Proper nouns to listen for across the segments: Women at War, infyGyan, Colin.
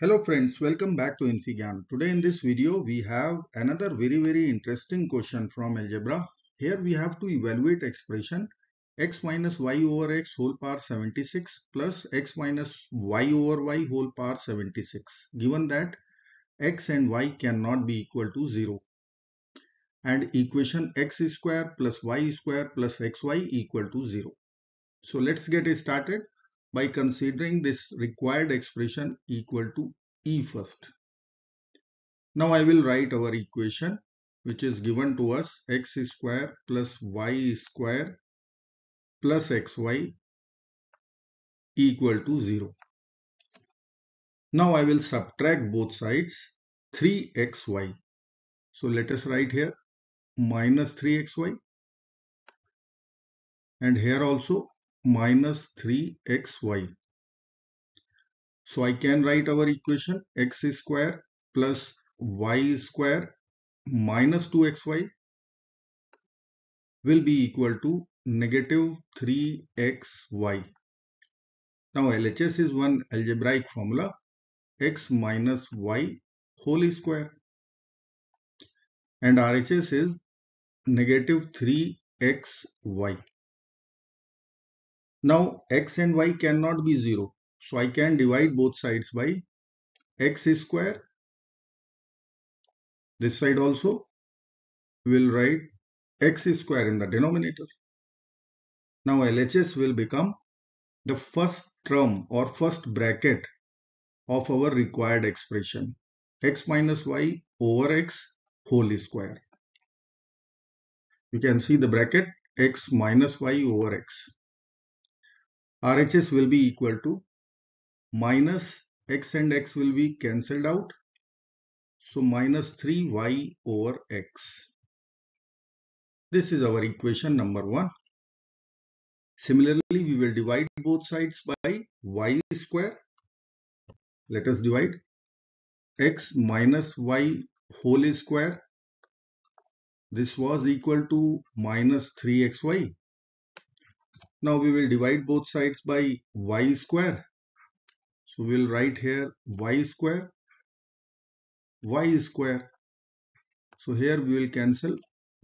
Hello friends, welcome back to infyGyan. Today in this video we have another very interesting question from algebra. Here we have to evaluate expression x minus y over x whole power 76 plus x minus y over y whole power 76. Given that x and y cannot be equal to 0 and equation x square plus y square plus xy equal to 0. So let's get started by considering this required expression equal to e first. Now I will write our equation which is given to us x square plus y square plus xy equal to 0. Now I will subtract both sides 3xy. So let us write here minus 3xy and here also minus 3xy. So I can write our equation x square plus y square minus 2xy will be equal to negative 3xy. Now LHS is one algebraic formula, x minus y whole square, and RHS is negative 3xy. Now x and y cannot be 0, so I can divide both sides by x square. This side also will write x square in the denominator. Now LHS will become the first term or first bracket of our required expression x minus y over x whole square. You can see the bracket x minus y over x. RHS will be equal to minus x and x will be cancelled out. So minus 3y over x. This is our equation number 1. Similarly, we will divide both sides by y square. Let us divide x minus y whole square. This was equal to minus 3xy. Now we will divide both sides by y square. So we will write here y square, y square. So here we will cancel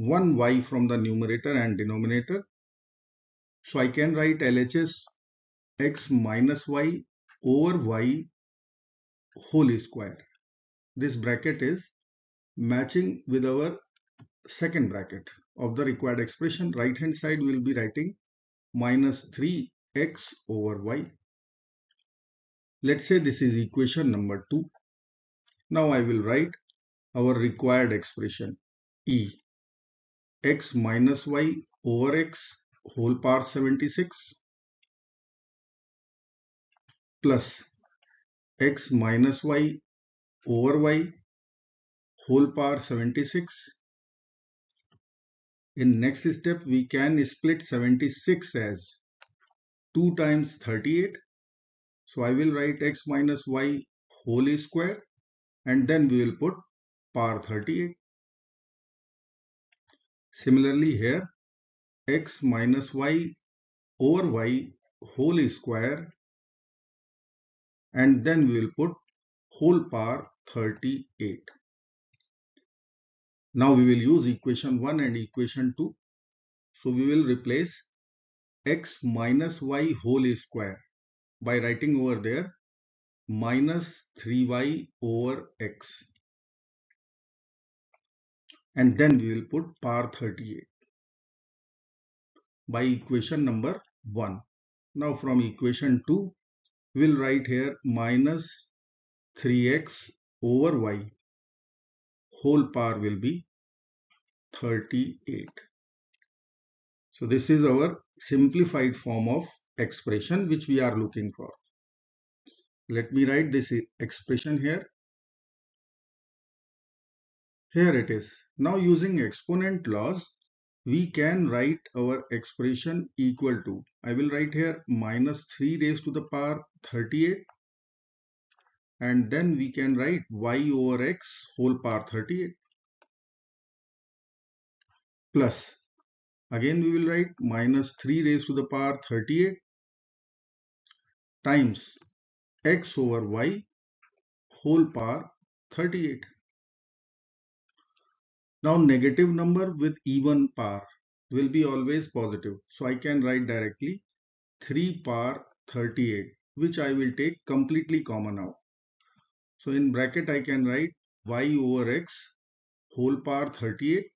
1y from the numerator and denominator. So I can write LHS x minus y over y whole square. This bracket is matching with our second bracket of the required expression. Right hand side we will be writing minus 3x over y. Let's say this is equation number 2. Now I will write our required expression e x minus y over x whole power 76 plus x minus y over y whole power 76. In next step we can split 76 as 2 times 38. So I will write x minus y whole square and then we will put power 38. Similarly here x minus y over y whole square and then we will put whole power 38. Now we will use equation 1 and equation 2. So we will replace x minus y whole square by writing over there minus 3y over x. And then we will put power 38 by equation number 1. Now from equation 2 we will write here minus 3x over y. Whole power will be 38. So this is our simplified form of expression which we are looking for. Let me write this expression here. Here it is. Now using exponent laws we can write our expression equal to, I will write here minus 3 raised to the power 38. And then we can write y over x whole power 38 plus, again we will write minus 3 raised to the power 38 times x over y whole power 38. Now negative number with even power will be always positive. So I can write directly 3 power 38, which I will take completely common out. So in bracket I can write y over x whole power 38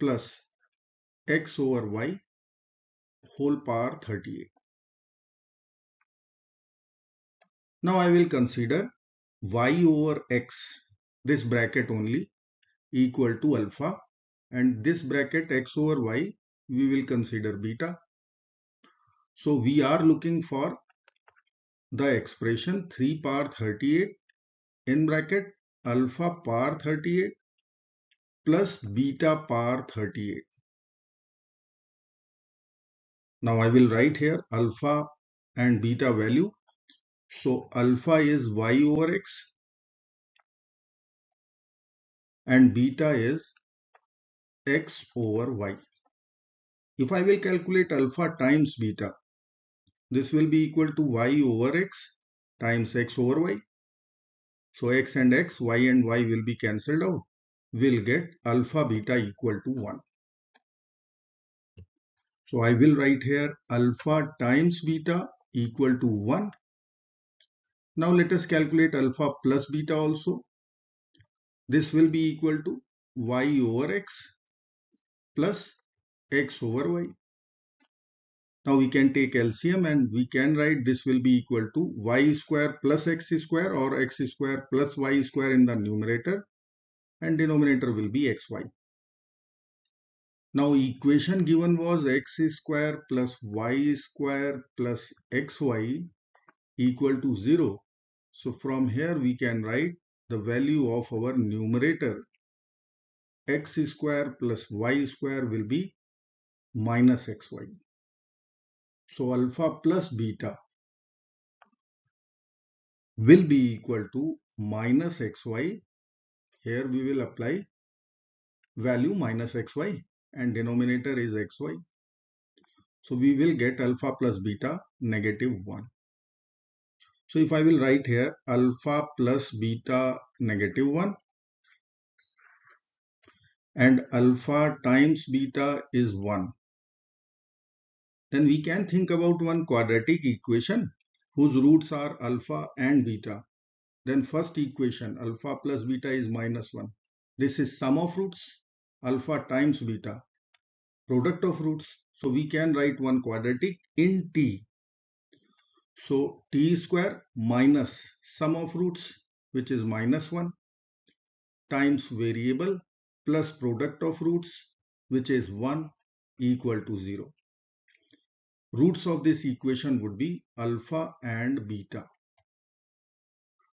plus x over y whole power 38. Now I will consider y over x, this bracket only, equal to alpha, and this bracket x over y we will consider beta. So we are looking for the expression 3 power 38 in bracket alpha power 38 plus beta power 38. Now I will write here alpha and beta value. So alpha is y over x and beta is x over y. If I will calculate alpha times beta, this will be equal to y over x times x over y. So x and x, y and y will be cancelled out. We'll get alpha beta equal to 1. So I will write here alpha times beta equal to 1. Now let us calculate alpha plus beta also. This will be equal to y over x plus x over y. Now we can take LCM and we can write this will be equal to y square plus x square or x square plus y square in the numerator, and denominator will be xy. Now equation given was x square plus y square plus xy equal to 0. So from here we can write the value of our numerator. X square plus y square will be minus xy. So alpha plus beta will be equal to minus xy. Here we will apply value minus xy and denominator is xy. So we will get alpha plus beta negative 1. So if I will write here alpha plus beta negative 1 and alpha times beta is 1. Then we can think about one quadratic equation whose roots are alpha and beta. Then first equation alpha plus beta is minus 1. This is sum of roots alpha times beta, product of roots. So we can write one quadratic in T. So t square minus sum of roots, which is minus 1, times variable plus product of roots, which is 1, equal to 0. Roots of this equation would be alpha and beta.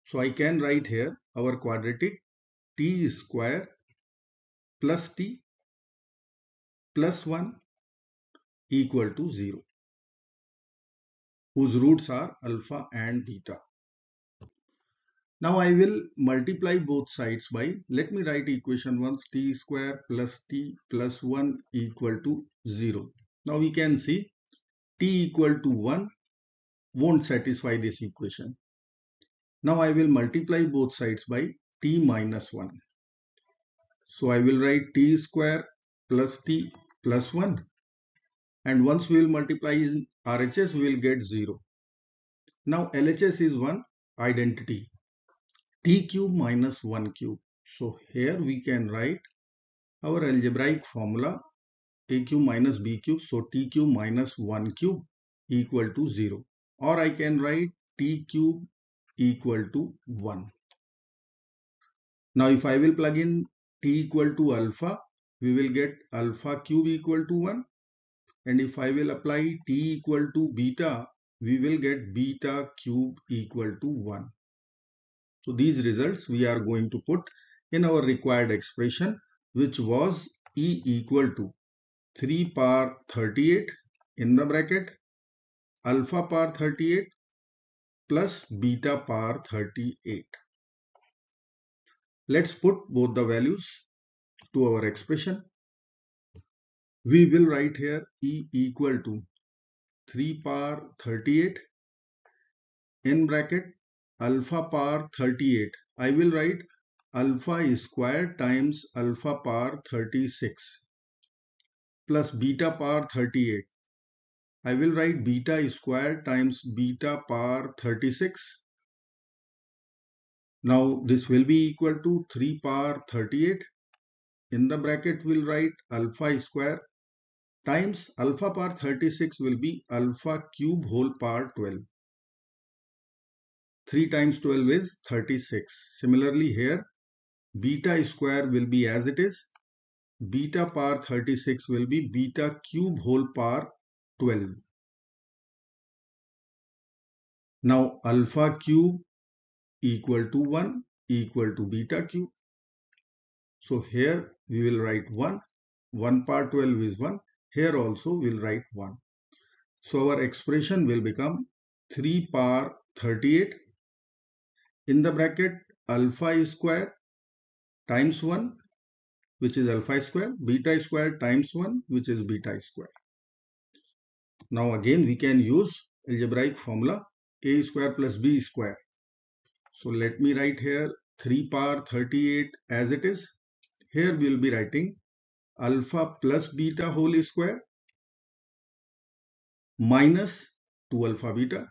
So I can write here our quadratic t square plus t plus 1 equal to 0. Whose roots are alpha and beta. Now I will multiply both sides by, let me write equation once, t square plus t plus 1 equal to 0. Now we can see t equal to 1 won't satisfy this equation. Now I will multiply both sides by t minus 1. So I will write t square plus t plus 1. And once we will multiply in RHS, we will get 0. Now LHS is one identity, t cube minus 1 cube. So here we can write our algebraic formula a cube minus b cube. So t cube minus 1 cube equal to 0. Or I can write t cube equal to 1. Now if I will plug in t equal to alpha, we will get alpha cube equal to 1. And if I will apply t equal to beta, we will get beta cube equal to 1. So these results we are going to put in our required expression, which was E equal to 3 power 38 in the bracket alpha power 38 plus beta power 38. Let's put both the values to our expression. We will write here E equal to 3 power 38 in bracket alpha power 38. I will write alpha square times alpha power 36 plus beta power 38. I will write beta square times beta power 36. Now this will be equal to 3 power 38. In the bracket we'll write alpha square times alpha power 36 will be alpha cube whole power 12. 3 times 12 is 36. Similarly here beta square will be as it is. Beta power 36 will be beta cube whole power 12. Now alpha cube equal to 1 equal to beta cube. So here we will write 1. 1 power 12 is 1. Here also we will write 1. So our expression will become 3 power 38. In the bracket alpha square times 1 which is alpha square, beta square times 1 which is beta square. Now again we can use algebraic formula a square plus b square. So let me write here 3 power 38 as it is. Here we will be writing alpha plus beta whole square minus 2 alpha beta.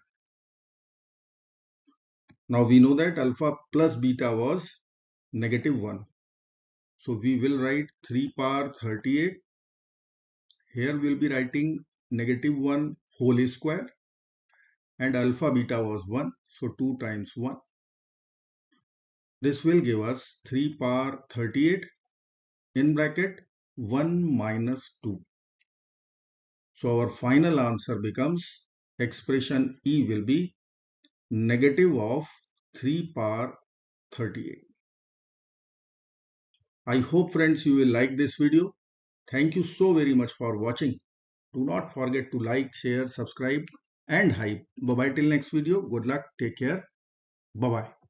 Now we know that alpha plus beta was negative 1. So we will write 3 power 38. Here we will be writing negative 1 whole square and alpha beta was 1. So 2 times 1. This will give us 3 power 38 in bracket 1 minus 2. So our final answer becomes expression E will be negative of 3 power 38. I hope friends you will like this video. Thank you so very much for watching. Do not forget to like, share, subscribe and hype. Bye bye till next video. Good luck. Take care. Bye bye.